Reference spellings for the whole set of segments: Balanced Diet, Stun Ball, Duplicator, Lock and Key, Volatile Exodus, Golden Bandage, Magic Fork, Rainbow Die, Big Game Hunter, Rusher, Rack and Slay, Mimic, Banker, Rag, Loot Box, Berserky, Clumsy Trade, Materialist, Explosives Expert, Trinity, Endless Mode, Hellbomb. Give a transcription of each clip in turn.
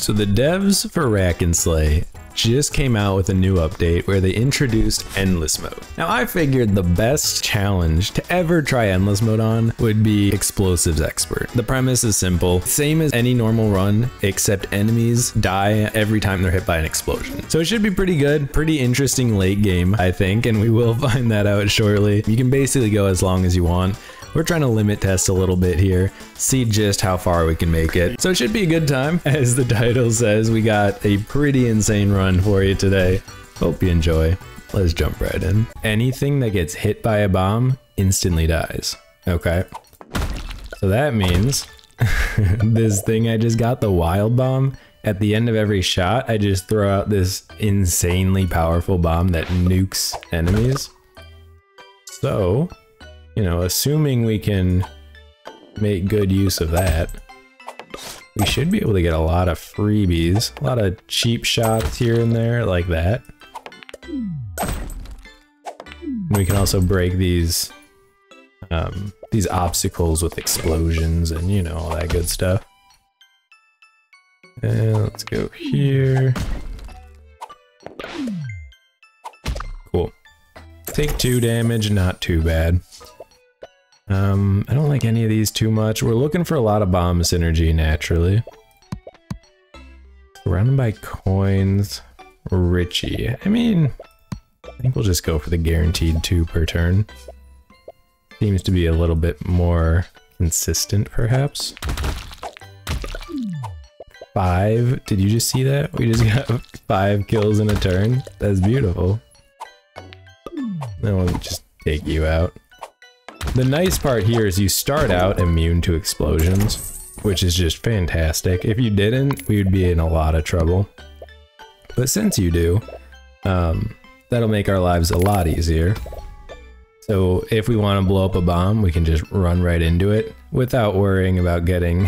So the devs for Rack and Slay just came out with a new update where they introduced Endless Mode. Now I figured the best challenge to ever try Endless Mode on would be Explosives Expert. The premise is simple, same as any normal run, except enemies die every time they're hit by an explosion. So it should be pretty good, pretty interesting late game, I think, and we will find that out shortly. You can basically go as long as you want. We're trying to limit test a little bit here, see just how far we can make it. So it should be a good time. As the title says, we got a pretty insane run for you today. Hope you enjoy. Let's jump right in. Anything that gets hit by a bomb instantly dies. Okay. So that means this thing I just got, the wild bomb, at the end of every shot, I just throw out this insanely powerful bomb that nukes enemies. So, you know, assuming we can make good use of that, we should be able to get a lot of freebies, a lot of cheap shots here and there like that. And we can also break these obstacles with explosions and, you know, all that good stuff. And let's go here. Cool. Take 2 damage, not too bad. I don't like any of these too much. We're looking for a lot of bomb synergy, naturally. Surrounded by coins. Richie. I mean, I think we'll just go for the guaranteed 2 per turn. Seems to be a little bit more consistent, perhaps. 5. Did you just see that? We just got 5 kills in a turn. That's beautiful. Then we'll just take you out. The nice part here is you start out immune to explosions, which is just fantastic. If you didn't, we would be in a lot of trouble. But since you do, that'll make our lives a lot easier. So if we want to blow up a bomb, we can just run right into it without worrying about getting,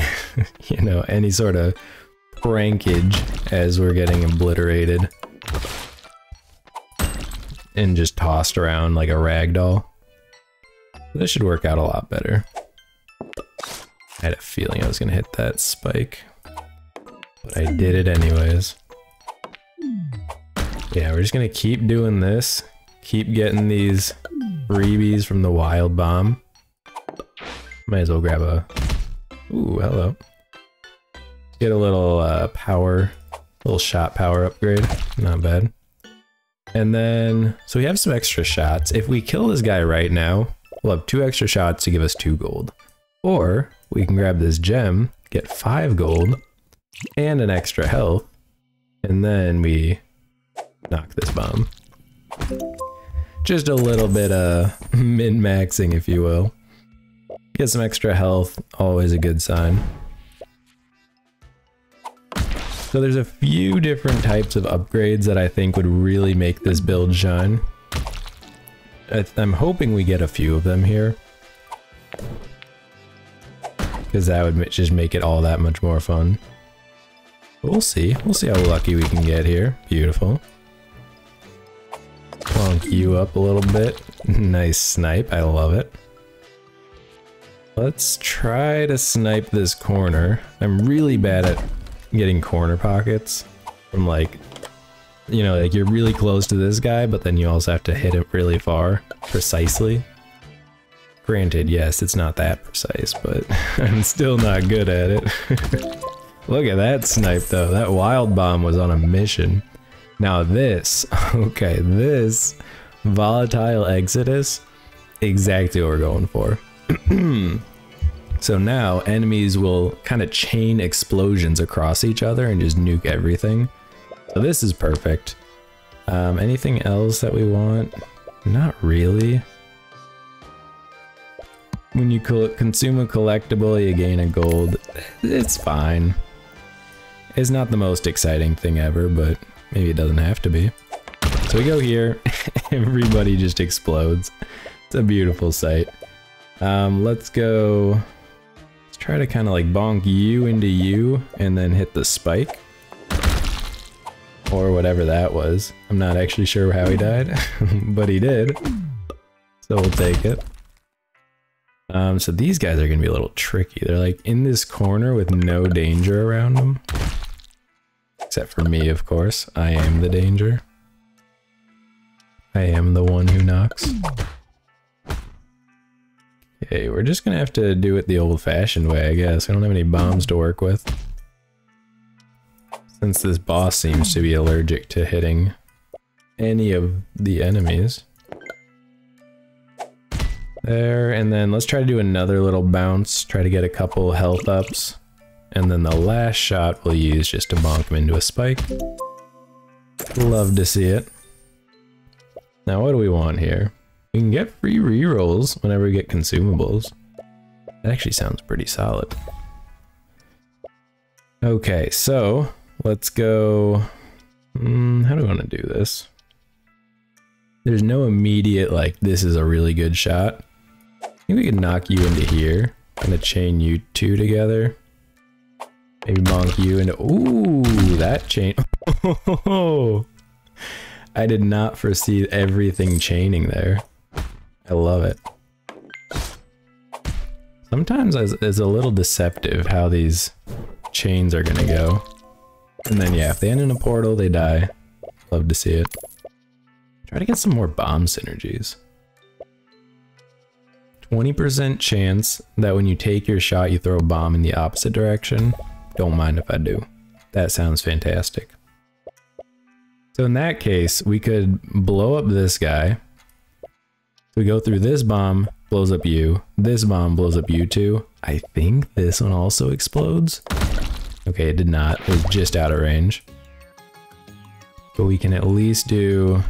you know, any sort of prankage as we're getting obliterated and just tossed around like a rag doll. This should work out a lot better. I had a feeling I was gonna hit that spike, but I did it anyways. Yeah, we're just gonna keep doing this, keep getting these freebies from the wild bomb. Might as well grab a... ooh, hello. Get a little power, little shot power upgrade, not bad. And then, so we have some extra shots. If we kill this guy right now, we'll have 2 extra shots to give us 2 gold. Or we can grab this gem, get 5 gold, and an extra health, and then we knock this bomb. Just a little bit of min-maxing, if you will. Get some extra health, always a good sign. So there's a few different types of upgrades that I think would really make this build shine. I'm hoping we get a few of them here, because that would just make it all that much more fun. But we'll see how lucky we can get here. Beautiful. Plonk you up a little bit. Nice snipe, I love it. Let's try to snipe this corner. I'm really bad at getting corner pockets from, like, you know, like you're really close to this guy, but then you also have to hit it really far, precisely. Granted, yes, it's not that precise, but I'm still not good at it. Look at that snipe, though. That wild bomb was on a mission. Now this, okay, this Volatile Exodus, exactly what we're going for. So now enemies will kind of chain explosions across each other and just nuke everything. So this is perfect. Anything else that we want? Not really. When you consume a collectible, you gain a gold. It's fine. It's not the most exciting thing ever, but maybe it doesn't have to be. So we go here. Everybody just explodes. It's a beautiful sight. Let's go... let's try to kind of like bonk you into you and then hit the spike. Or whatever that was. I'm not actually sure how he died, but he did. So we'll take it. So these guys are gonna be a little tricky. They're like in this corner with no danger around them. Except for me, of course. I am the danger. I am the one who knocks. Okay, we're just gonna have to do it the old-fashioned way, I guess. I don't have any bombs to work with. Since this boss seems to be allergic to hitting any of the enemies. There, and then let's try to do another little bounce, try to get a couple health ups, and then the last shot we'll use just to bonk him into a spike. Love to see it. Now what do we want here? We can get free rerolls whenever we get consumables. That actually sounds pretty solid. Okay, so let's go... how do we want to do this? There's no immediate, like, this is a really good shot. I think we can knock you into here. I'm gonna chain you two together. Maybe bonk you into... Ooh, that chain... I did not foresee everything chaining there. I love it. Sometimes it's a little deceptive how these chains are gonna go. And then, yeah, if they end in a portal, they die. Love to see it. Try to get some more bomb synergies. 20% chance that when you take your shot, you throw a bomb in the opposite direction. Don't mind if I do. That sounds fantastic. So in that case, we could blow up this guy. So we go through this bomb, blows up you. This bomb blows up you too. I think this one also explodes. Okay, it did not. It was just out of range. But we can at least do...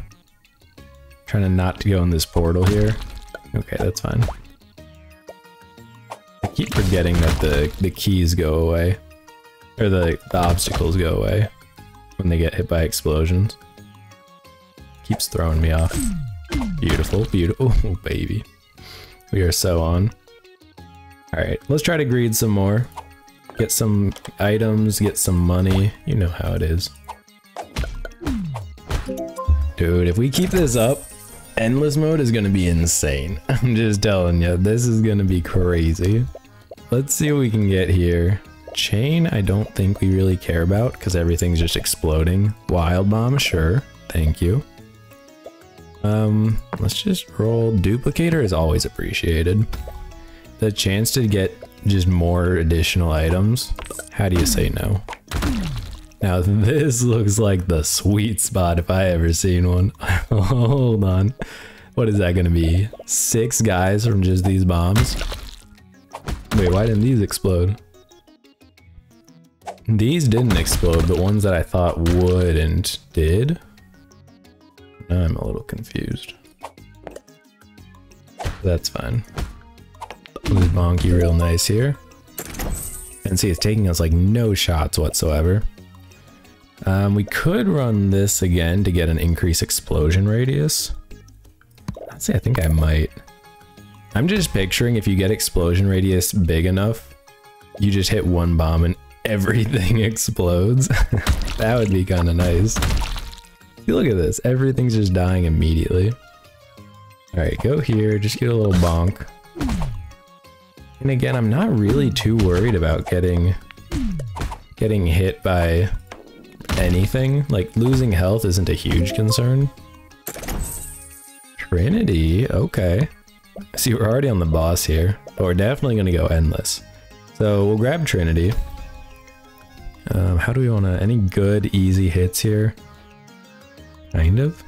Trying to not to go in this portal here. Okay, that's fine. I keep forgetting that the keys go away. Or the obstacles go away when they get hit by explosions. Keeps throwing me off. Beautiful, beautiful. Oh, baby. We are so on. Alright, let's try to greed some more. Get some items, get some money. You know how it is. Dude, if we keep this up, Endless Mode is gonna be insane. I'm just telling you, this is gonna be crazy. Let's see what we can get here. Chain, I don't think we really care about because everything's just exploding. Wild Bomb, sure. Thank you. Let's just roll. Duplicator is always appreciated. The chance to get just more additional items. How do you say no? Now this looks like the sweet spot if I ever seen one. Hold on. What is that gonna be? 6 guys from just these bombs? Wait, why didn't these explode? These didn't explode, but ones that I thought would and did? Now I'm a little confused. That's fine. Let's bonk you real nice here. And see, it's taking us like no shots whatsoever. We could run this again to get an increased explosion radius. I'd say I think I might. I'm just picturing if you get explosion radius big enough, you just hit one bomb and everything explodes. That would be kind of nice. You look at this, everything's just dying immediately. Alright, go here, just get a little bonk. And again, I'm not really too worried about getting hit by... anything. Like, losing health isn't a huge concern. Trinity, okay. See, we're already on the boss here, but we're definitely gonna go endless. So, we'll grab Trinity. How do we wanna... any good, easy hits here? Kind of.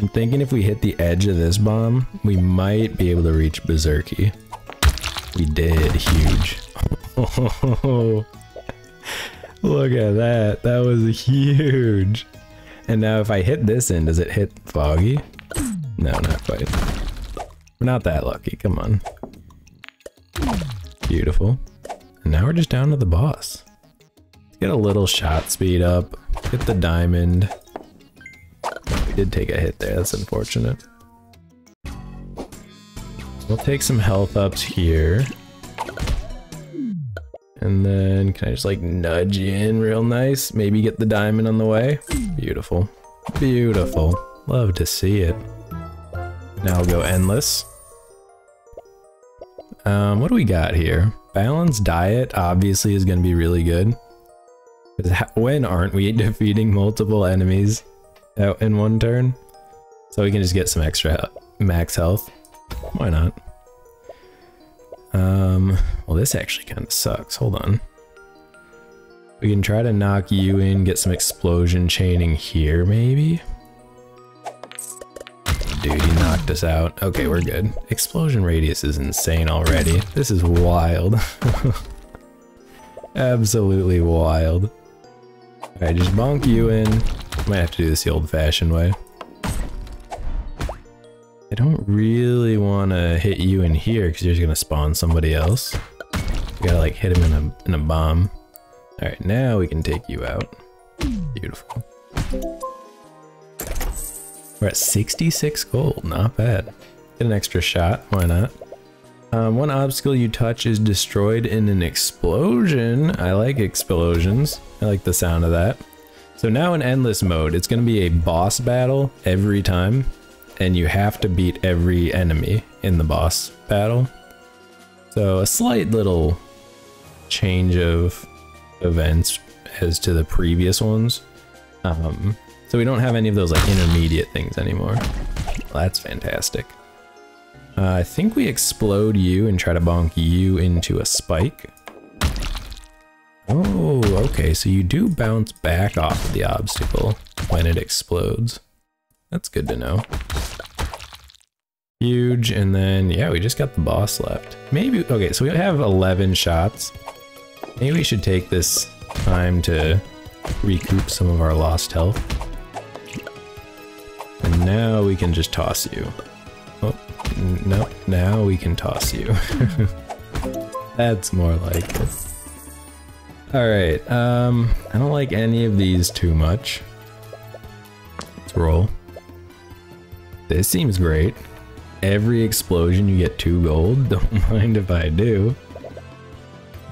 I'm thinking if we hit the edge of this bomb, we might be able to reach Berserky. We did, huge. Oh. Look at that, that was huge. And now if I hit this end, does it hit Foggy? No, not quite. We're not that lucky, come on. Beautiful. And now we're just down to the boss. Let's get a little shot speed up, get the diamond. We did take a hit there, that's unfortunate. We'll take some health ups here. And then, can I just like nudge you in real nice? Maybe get the diamond on the way? Beautiful. Beautiful. Love to see it. Now we'll go endless. What do we got here? Balanced Diet obviously is going to be really good. When aren't we defeating multiple enemies out in one turn? So we can just get some extra max health. Why not? Well, this actually kind of sucks. Hold on. We can try to knock you in, get some explosion chaining here, maybe? Dude, he knocked us out. Okay, we're good. Explosion radius is insane already. This is wild. Absolutely wild. Alright, just bonk you in. Might have to do this the old-fashioned way. I don't really want to hit you in here because you're just going to spawn somebody else. You gotta like hit him in a bomb. Alright, now we can take you out. Beautiful. We're at 66 gold, not bad. Get an extra shot, why not? One obstacle you touch is destroyed in an explosion. I like explosions. I like the sound of that. So now in endless mode, it's going to be a boss battle every time. And you have to beat every enemy in the boss battle. So a slight little change of events as to the previous ones. So we don't have any of those like intermediate things anymore. Well, that's fantastic. I think we explode you and try to bonk you into a spike. Oh, okay, so you do bounce back off of the obstacle when it explodes. That's good to know. Huge, and then, yeah, we just got the boss left. Maybe, okay, so we have 11 shots. Maybe we should take this time to recoup some of our lost health. And now we can just toss you. Oh, no, now we can toss you. That's more like it. Alright, I don't like any of these too much. Let's roll. This seems great. Every explosion you get 2 gold, don't mind if I do.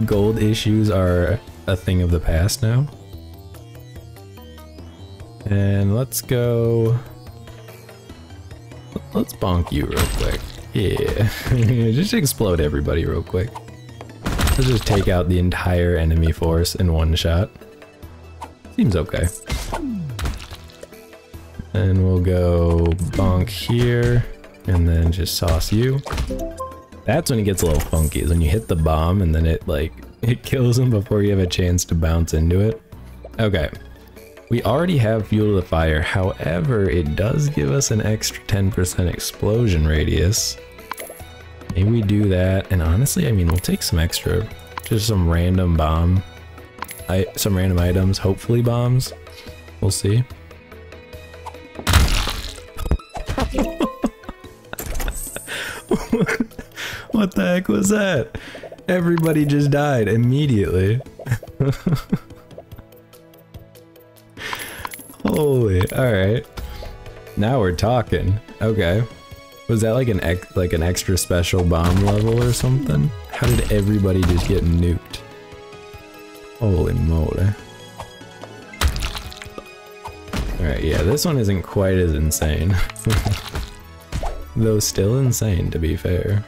Gold issues are a thing of the past now. And let's go... let's bonk you real quick. Yeah, just explode everybody real quick. Let's just take out the entire enemy force in one shot. Seems okay. And we'll go bonk here, and then just sauce you. That's when it gets a little funky, is when you hit the bomb and then it like, it kills them before you have a chance to bounce into it. Okay. We already have fuel to the fire, however, it does give us an extra 10% explosion radius. Maybe we do that, and honestly, I mean, we'll take some extra, just some random bomb, some random items, hopefully bombs. We'll see. What the heck was that? Everybody just died immediately. Holy, alright. Now we're talking. Okay. Was that like an extra special bomb level or something? How did everybody just get nuked? Holy moly. Alright, yeah, this one isn't quite as insane. Though still insane, to be fair.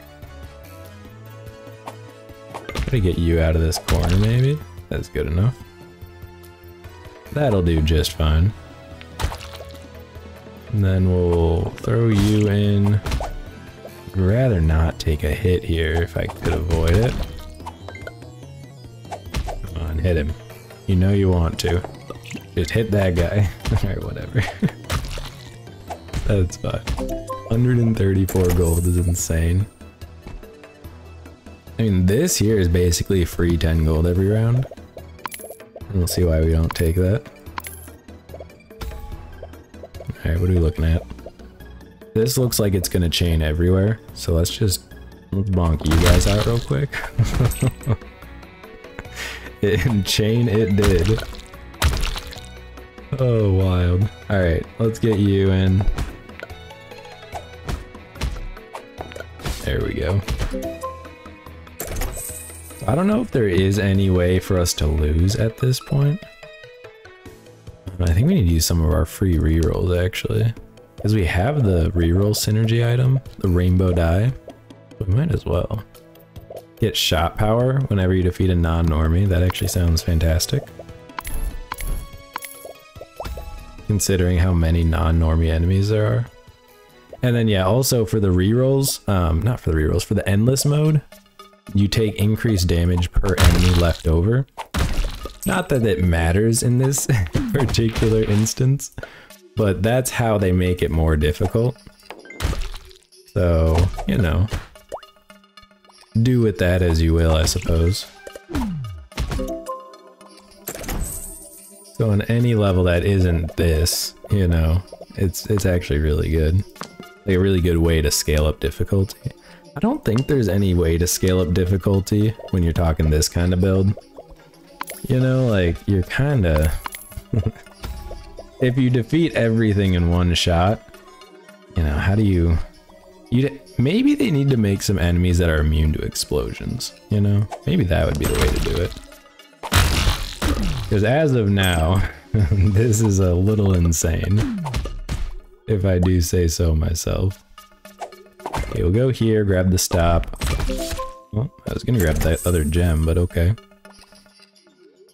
Try to get you out of this corner, maybe? That's good enough. That'll do just fine. And then we'll throw you in. I'd rather not take a hit here if I could avoid it. Come on, hit him. You know you want to. Just hit that guy. Alright, whatever. That's fine. 134 gold is insane. I mean, this here is basically free 10 gold every round. We'll see why we don't take that. Alright, what are we looking at? This looks like it's gonna chain everywhere, so let's just bonk you guys out real quick. And chain it did. Oh, wild. Alright, let's get you in. There we go. I don't know if there is any way for us to lose at this point. I think we need to use some of our free rerolls actually. Because we have the reroll synergy item, the Rainbow Die. We might as well. Get shot power whenever you defeat a non-normie. That actually sounds fantastic. considering how many non-normie enemies there are. And then yeah, also for the rerolls, not for the rerolls, for the endless mode, you take increased damage per enemy left over. Not that it matters in this particular instance, but that's how they make it more difficult. So, you know, do with that as you will, I suppose. So on any level that isn't this, you know, it's actually really good. Like a really good way to scale up difficulty. I don't think there's any way to scale up difficulty when you're talking this kind of build. You know, like, you're kinda... if you defeat everything in one shot, you know, how do you... maybe they need to make some enemies that are immune to explosions, you know? Maybe that would be the way to do it. Because as of now, this is a little insane. If I do say so myself. Okay, we'll go here, grab the stop. Well, I was gonna grab that other gem, but okay.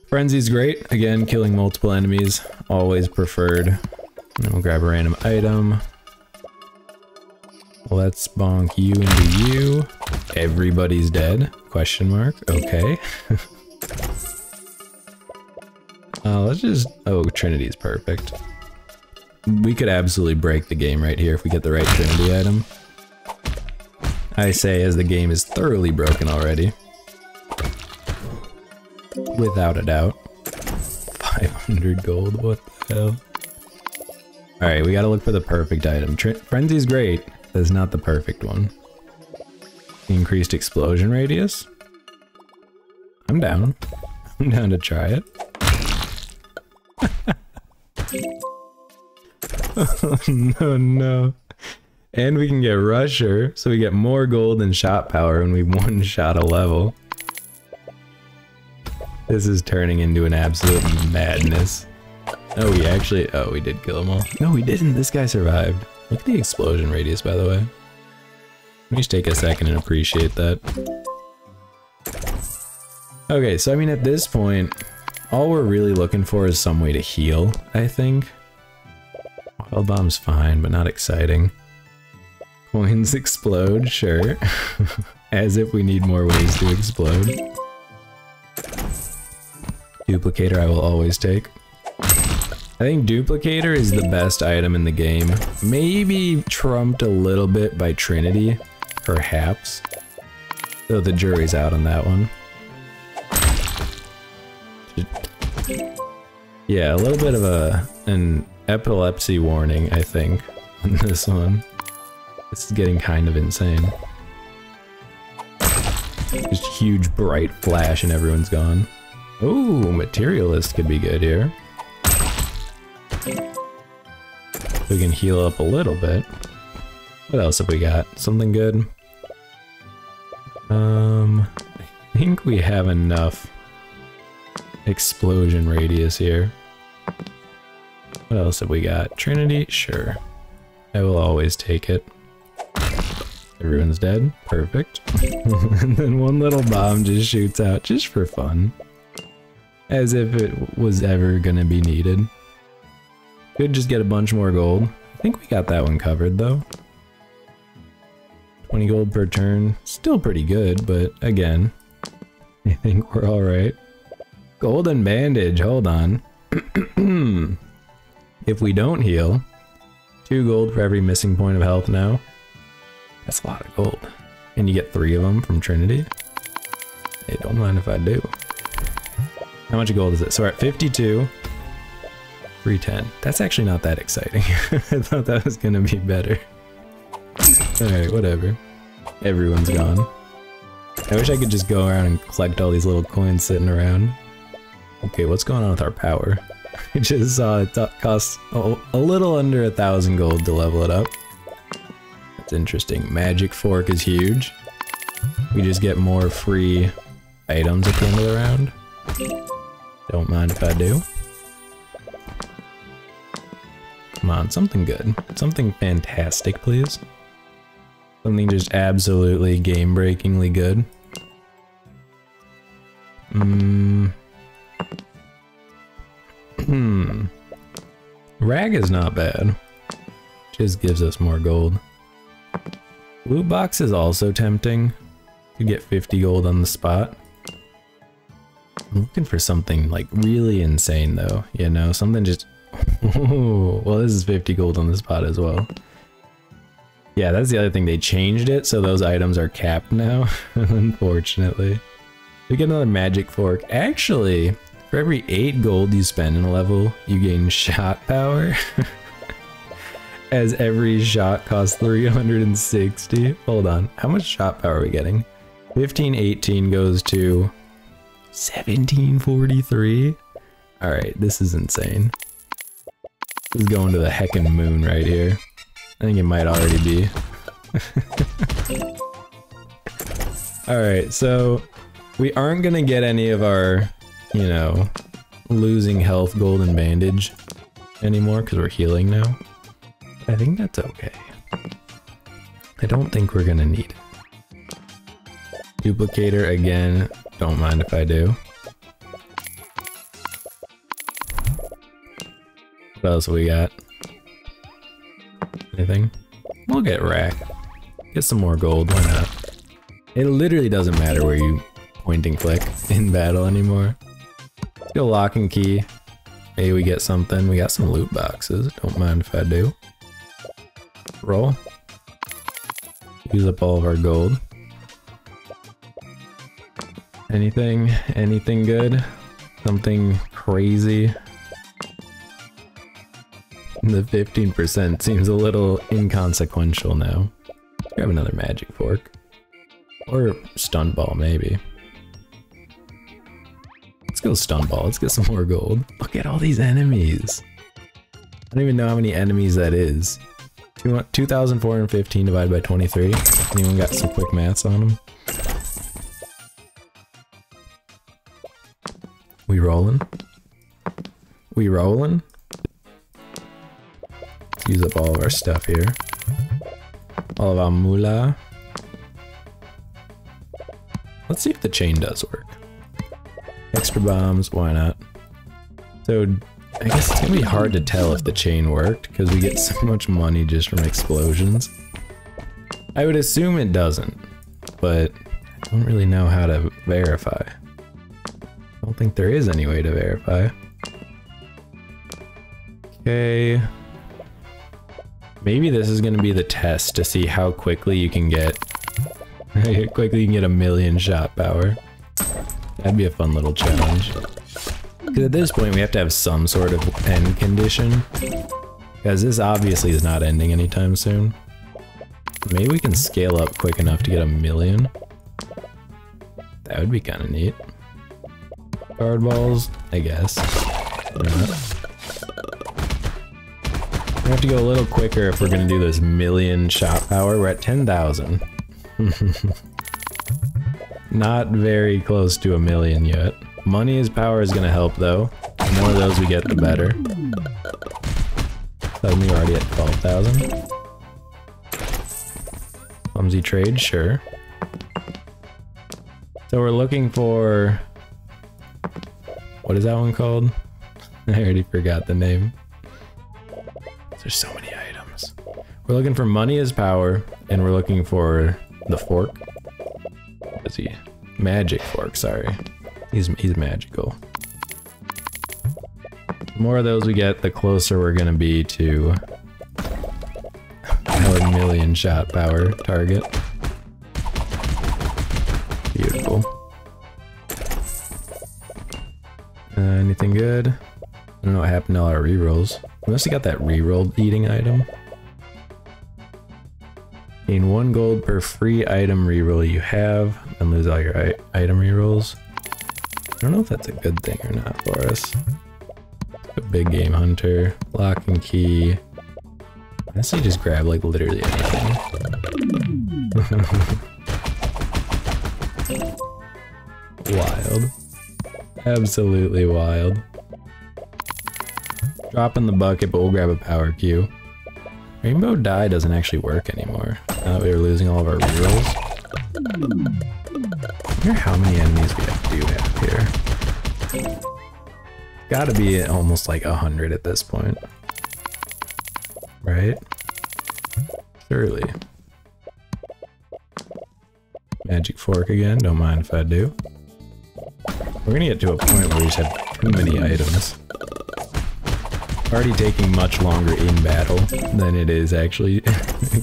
Frenzy's great. Again, killing multiple enemies, always preferred. And we'll grab a random item. Let's bonk you into you. Everybody's dead? Question mark. Okay. Let's just... oh, Trinity's perfect. We could absolutely break the game right here if we get the right Trinity item. I say as the game is thoroughly broken already. Without a doubt. 500 gold, what the hell? Alright, we gotta look for the perfect item. Frenzy's great. That's not the perfect one. Increased explosion radius? I'm down. I'm down to try it. Oh, no. And we can get Rusher, so we get more gold and shot power when we one-shot a level. This is turning into an absolute madness. Oh, we actually... oh, we did kill them all. No, we didn't. This guy survived. Look at the explosion radius, by the way. Let me just take a second and appreciate that. Okay, so I mean at this point, all we're really looking for is some way to heal, I think. Hellbomb's fine, but not exciting. Coins explode, sure. As if we need more ways to explode. Duplicator I will always take. I think Duplicator is the best item in the game. Maybe trumped a little bit by Trinity, perhaps. Though the jury's out on that one. Yeah, a little bit of an epilepsy warning, I think, on this one. This is getting kind of insane. Just huge bright flash and everyone's gone. Ooh, Materialist could be good here. We can heal up a little bit. What else have we got? Something good? I think we have enough explosion radius here. What else have we got? Trinity? Sure. I will always take it. Everyone's dead. Perfect. And then one little bomb just shoots out just for fun. As if it was ever gonna be needed. Could just get a bunch more gold. I think we got that one covered though. 20 gold per turn. Still pretty good, but again, I think we're alright. Golden Bandage, hold on. If we don't heal, 2 gold for every missing point of health now. That's a lot of gold. And you get 3 of them from Trinity. Hey, don't mind if I do. How much gold is it? So we're at 52. 310. That's actually not that exciting. I thought that was gonna be better. Alright, whatever. Everyone's gone. I wish I could just go around and collect all these little coins sitting around. Okay, what's going on with our power? I just saw it costs a little under 1,000 gold to level it up. That's interesting. Magic Fork is huge. We just get more free items at the end of the round. Don't mind if I do. Come on, something good. Something fantastic, please. Something just absolutely game-breakingly good. Rag is not bad. Just gives us more gold. Loot Box is also tempting. You get 50 gold on the spot. I'm looking for something like really insane though, you know, something just... well, this is 50 gold on the spot as well. Yeah, that's the other thing, they changed it so those items are capped now, unfortunately. We get another Magic Fork. Actually, for every 8 gold you spend in a level, you gain shot power. As every shot costs 360. Hold on, how much shot power are we getting? 1518 goes to 1743. Alright, this is insane. This is going to the heckin' moon right here. I think it might already be. Alright, so we aren't gonna get any of our, you know, losing health Golden Bandage anymore because we're healing now. I think that's okay. I don't think we're gonna need it. Duplicator again, don't mind if I do. What else we got? Anything? We'll get Rack. Get some more gold, why not? It literally doesn't matter where you point and click in battle anymore. Let's go Lock and Key. Maybe we get something. We got some loot boxes, don't mind if I do. Roll. Use up all of our gold. Anything? Anything good? Something crazy? The 15% seems a little inconsequential now. Grab another Magic Fork. Or Stun Ball, maybe. Let's go Stun Ball, let's get some more gold. Look at all these enemies! I don't even know how many enemies that is. 2,415 divided by 23. Anyone got some quick maths on them? We rollin'? We rollin'? Use up all of our stuff here. All of our moolah. Let's see if the chain does work. Extra bombs, why not? So, I guess it's gonna be hard to tell if the chain worked, because we get so much money just from explosions. I would assume it doesn't, but I don't really know how to verify. I don't think there is any way to verify. Okay. Maybe this is going to be the test to see how quickly you can get a million shot power. That'd be a fun little challenge. Because at this point we have to have some sort of end condition. Because this obviously is not ending anytime soon. Maybe we can scale up quick enough to get a million. That would be kind of neat. Guard balls, I guess. We have to go a little quicker if we're gonna do this million shot power. We're at 10,000. Not very close to a million yet. Money as power is gonna help though. The more of those we get, the better. Suddenly we're already at 12,000. Clumsy trade, sure. So we're looking for... What is that one called? I already forgot the name. There's so many items. We're looking for money as power, and we're looking for the fork. What is he? Magic Fork, sorry. He's magical. The more of those we get, the closer we're gonna be to our million shot power target. Beautiful. Anything good? I don't know what happened to all our rerolls. We must have got that rerolled eating item. Gain 1 gold per free item reroll you have, and lose all your item rerolls. I don't know if that's a good thing or not for us. A Big Game Hunter, Lock and Key. Honestly, just grab like literally anything. Wild. Absolutely wild. Drop in the bucket, but we'll grab a power cube. Rainbow Die doesn't actually work anymore. Now that we were losing all of our rerolls. I wonder how many enemies we have here. Gotta be almost like 100 at this point. right? Surely. Magic Fork again, don't mind if I do. We're gonna get to a point where we just have too many items. Already taking much longer in battle than it is actually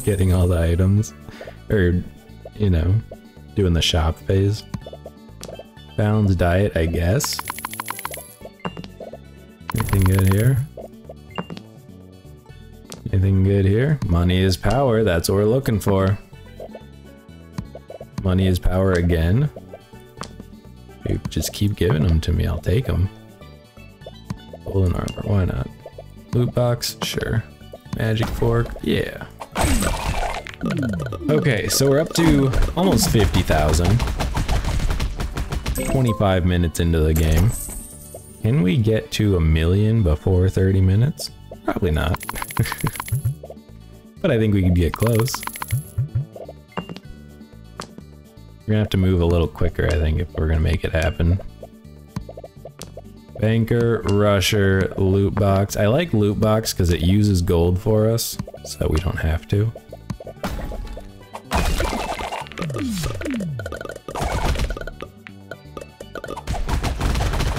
getting all the items. Or, you know, doing the shop phase. Balanced diet, I guess. Anything good here? Anything good here? Money is power, that's what we're looking for. Money is power again. You just keep giving them to me, I'll take them. Golden armor, why not? Loot box, sure. Magic fork, yeah. Okay, so we're up to almost 50,000. 25 minutes into the game. Can we get to 1 million before 30 minutes? Probably not. But I think we could get close. We're gonna have to move a little quicker, I think, if we're gonna make it happen. Banker, Rusher, Loot Box. I like Loot Box because it uses gold for us, so we don't have to.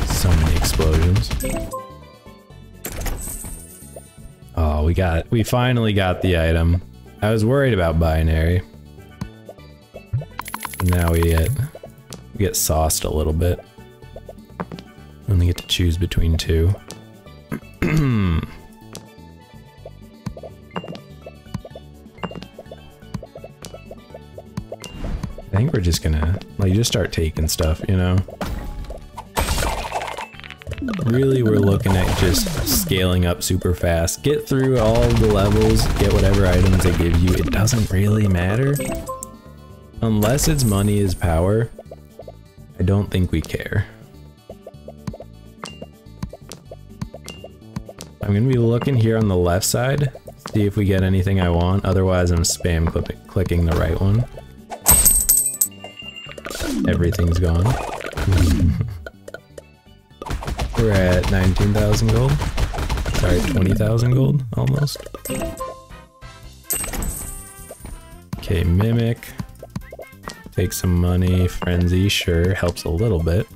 So many explosions. Oh, we finally got the item. I was worried about binary. Now we get sauced a little bit. Only get to choose between two. I think we're just gonna just start taking stuff, you know? Really, we're looking at just scaling up super fast. Get through all the levels, get whatever items they give you. It doesn't really matter. Unless it's money is power, I don't think we care. I'm gonna be looking here on the left side, see if we get anything I want, otherwise I'm spam clicking the right one. Everything's gone. We're at 19,000 gold. Sorry, 20,000 gold, almost. Okay, Mimic. Take some money. Frenzy, sure, helps a little bit.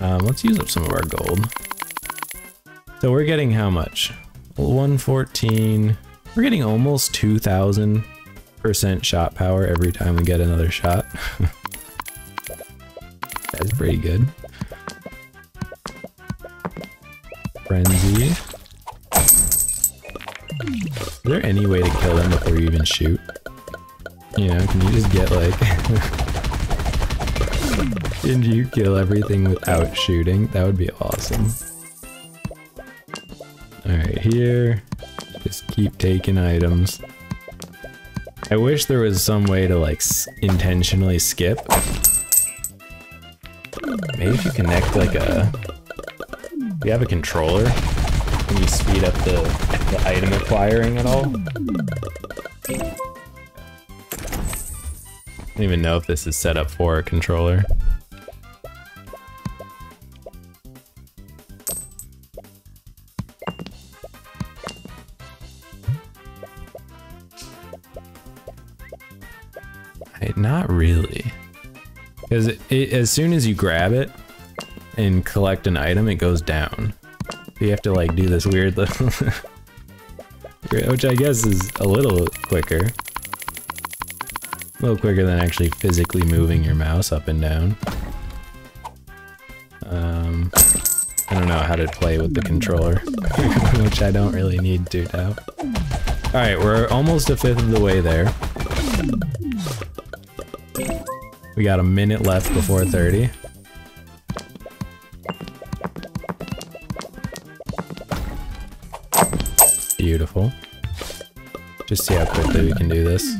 Let's use up some of our gold. So we're getting how much? 114. We're getting almost 2,000% shot power every time we get another shot. That's pretty good. Frenzy. Is there any way to kill them before you even shoot? You know, can you just get like... Can you kill everything without shooting? That would be awesome. Alright, here. Just keep taking items. I wish there was some way to like intentionally skip. Maybe if you connect like a... If you have a controller, can you speed up the item acquiring at all? I don't even know if this is set up for a controller. Not really. Because as soon as you grab it and collect an item, it goes down. You have to like do this weird little... Which I guess is a little quicker. A little quicker than actually physically moving your mouse up and down. I don't know how to play with the controller, which I don't really need to now. Alright, we're almost a fifth of the way there. We got a minute left before 30. Beautiful. Just see how quickly we can do this.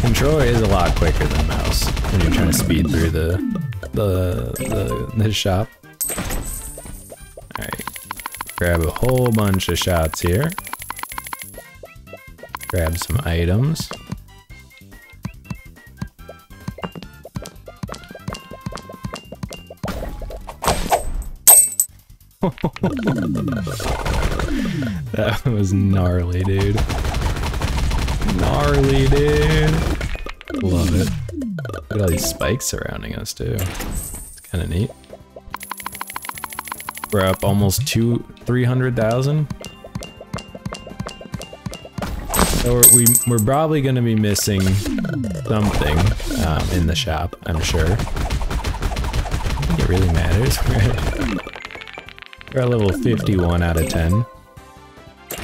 Controller is a lot quicker than mouse when you're trying to speed through the shop. Alright. Grab a whole bunch of shots here. Grab some items. That was gnarly, dude. Gnarly, dude. Love it. Look at all these spikes surrounding us, too. It's kind of neat. We're up almost 300,000. So we're probably going to be missing something in the shop, I'm sure. I think it really matters. We're at level 51 out of 10.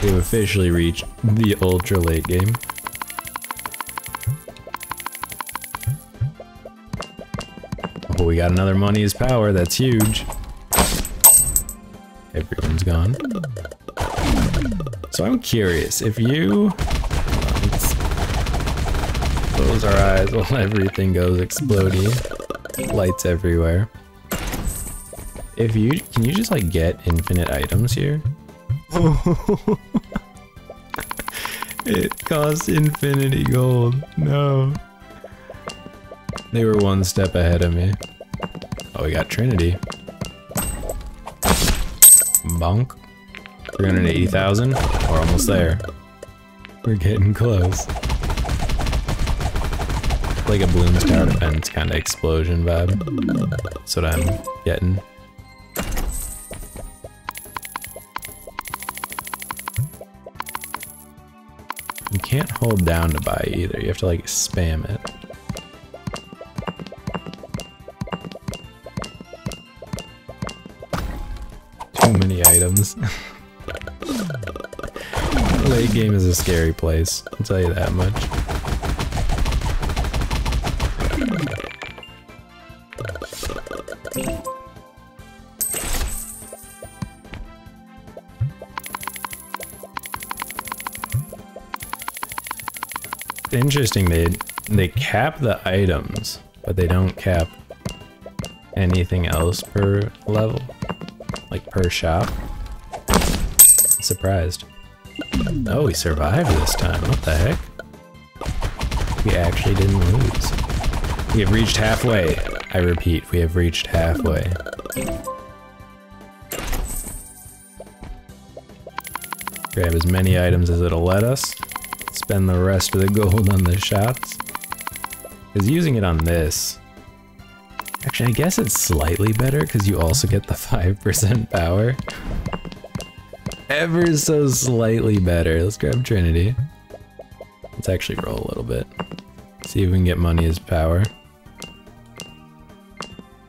We've officially reached the ultra late game. Oh, we got another money is power. That's huge. Everyone's gone. So I'm curious, if you... close our eyes while everything goes exploding. Lights everywhere. If you... can you just, like, get infinite items here? It costs infinity gold. No. They were one step ahead of me. Oh, we got Trinity. Bonk. 380,000. We're almost there. We're getting close. Like a Bloom's Tower Defense kind of explosion vibe. That's what I'm getting. You can't hold down to buy either. You have to, like, spam it. Too many items. Late game is a scary place, I'll tell you that much. Interesting, they cap the items, but they don't cap anything else per level, like per shop. Surprised. Oh, we survived this time. What the heck? We actually didn't lose. We have reached halfway. I repeat, we have reached halfway. Grab as many items as it'll let us. Spend the rest of the gold on the shots. Because using it on this... actually, I guess it's slightly better because you also get the 5% power. Ever so slightly better. Let's grab Trinity. Let's actually roll a little bit. See if we can get money as power.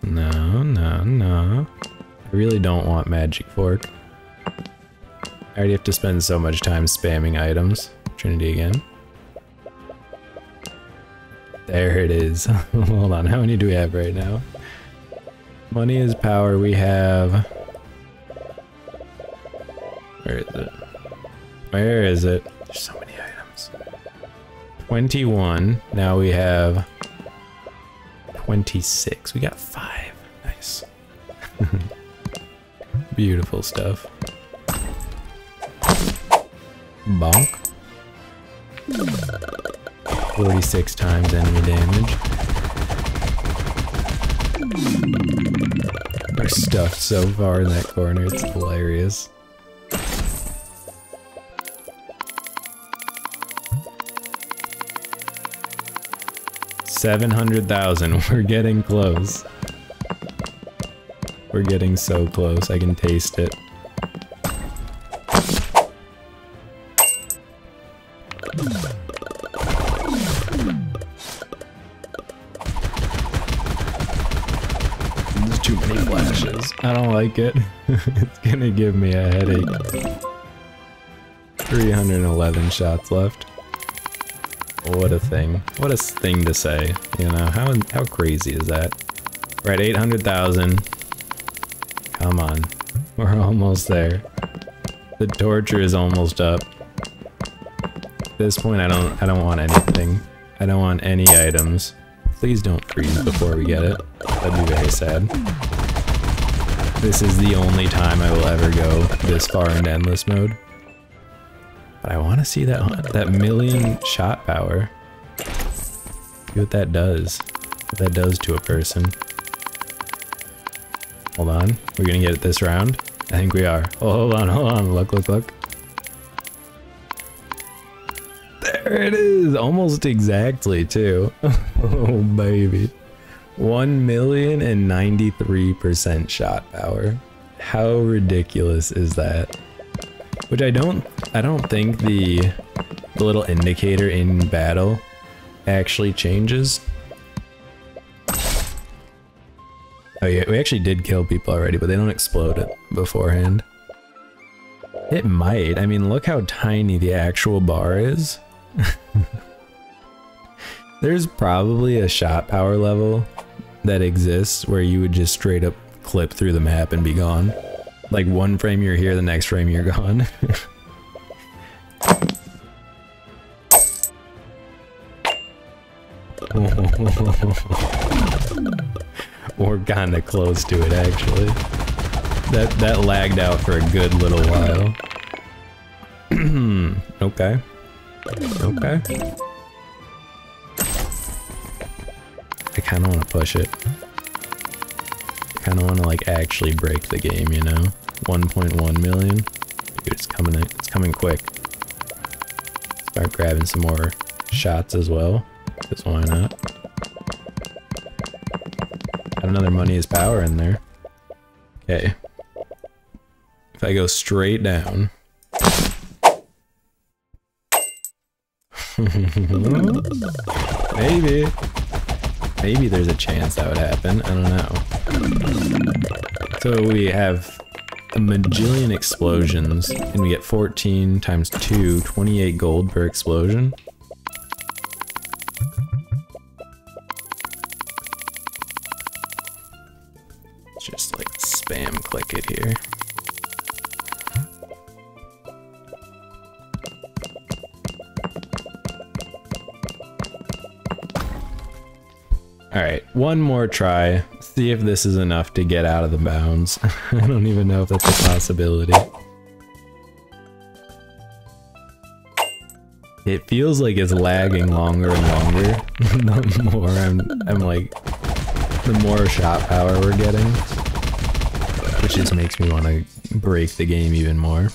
No, no, no. I really don't want Magic Fork. I already have to spend so much time spamming items. Trinity again. There it is. Hold on, how many do we have right now? Money is power, we have... where is it? Where is it? There's so many items. 21. Now we have 26. We got 5. Nice. Beautiful stuff. Bonk. 46 times enemy damage. We're stuffed so far in that corner, it's hilarious. $700,000, we're getting close. We're getting so close, I can taste it. I don't like it. It's gonna give me a headache. 311 shots left. What a thing. What a thing to say. You know, how crazy is that? We're at 800,000. Come on. We're almost there. The torture is almost up. At this point, I don't want anything. I don't want any items. Please don't freeze before we get it. That'd be very sad. This is the only time I will ever go this far into endless mode. But I want to see that million shot power. See what that does. What that does to a person. Hold on. We're going to get it this round. I think we are. Oh, hold on. Look. There it is! Almost exactly, too. Oh, baby. 1,093% shot power. How ridiculous is that? Which I don't think the little indicator in battle actually changes. Oh yeah, we actually did kill people already, but they don't explode it beforehand. It might. I mean, look how tiny the actual bar is. There's probably a shot power level that exists where you would just straight up clip through the map and be gone. Like one frame you're here, the next frame you're gone. We're kinda close to it, actually. That lagged out for a good little while. Okay. I kinda wanna push it. I kinda wanna like actually break the game, you know? 1.1 million. Dude, it's coming quick. Start grabbing some more shots as well. Because why not? Got another money is power in there. Okay. If I go straight down. Maybe there's a chance that would happen. I don't know. So we have a majillion explosions, and we get 14 times 2, 28 gold per explosion. Just like spam click it here. Alright, one more try. See if this is enough to get out of the bounds. I don't even know if that's a possibility. It feels like it's lagging longer and longer. The more I'm like, the more shot power we're getting. Which just makes me want to break the game even more.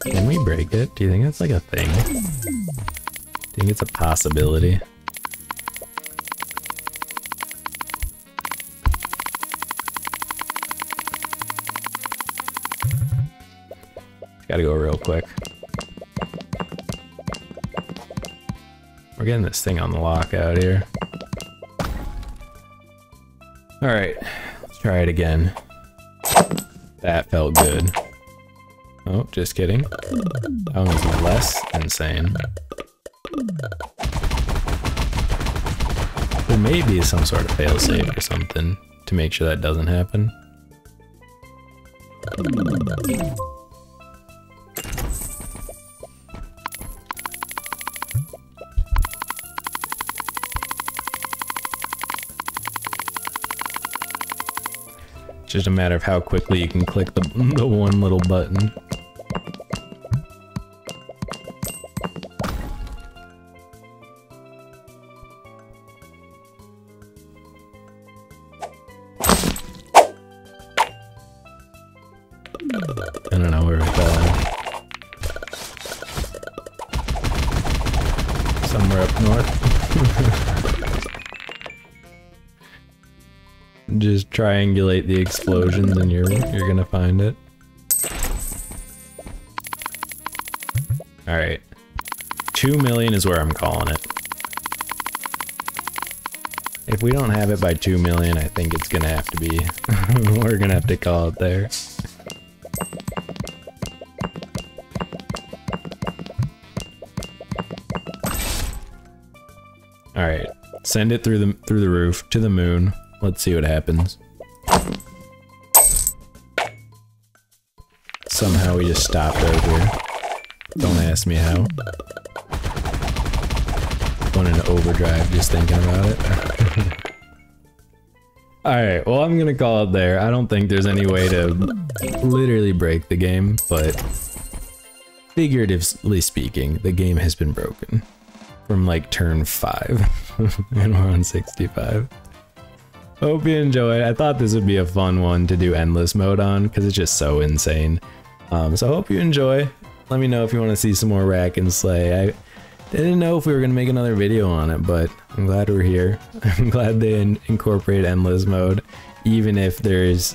Can we break it? Do you think that's like a thing? Do you think it's a possibility? Gotta go real quick. We're getting this thing on the lock out here. Alright, let's try it again. That felt good. Oh, just kidding. That one was less insane. There may be some sort of failsafe or something to make sure that doesn't happen. Just a matter of how quickly you can click the one little button. I don't know where we're going. Somewhere up north. Just triangulate the explosions and you're gonna find it. Alright. 2 million is where I'm calling it. If we don't have it by 2 million, I think it's gonna have to be... we're gonna have to call it there. Alright. Send it through the roof, to the moon. Let's see what happens. Somehow we just stopped right here. Don't ask me how. Went into overdrive just thinking about it. Alright, well I'm gonna call it there. I don't think there's any way to literally break the game, but figuratively speaking, the game has been broken. From like turn 5. And we're on 65. Hope you enjoy. I thought this would be a fun one to do endless mode on because it's just so insane. So I hope you enjoy. Let me know if you want to see some more Rack and Slay. I didn't know if we were going to make another video on it, but I'm glad we're here. I'm glad they incorporate endless mode, even if there's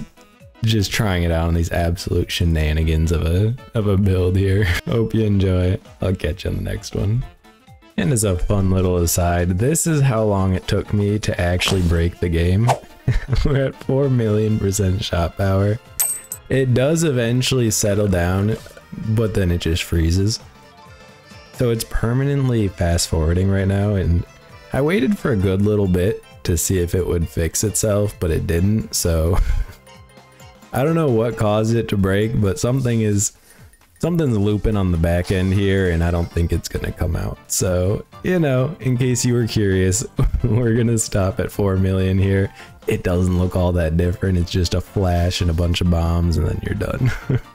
just trying it out on these absolute shenanigans of a build here. Hope you enjoy. I'll catch you on the next one. And as a fun little aside, this is how long it took me to actually break the game. We're at 4,000,000% shot power. It does eventually settle down, but then it just freezes. So it's permanently fast forwarding right now, and I waited for a good little bit to see if it would fix itself, but it didn't, so I don't know what caused it to break, but something's looping on the back end here, and I don't think it's gonna come out. So, you know, in case you were curious, we're gonna stop at 4,000,000 here. It doesn't look all that different. It's just a flash and a bunch of bombs, and then you're done.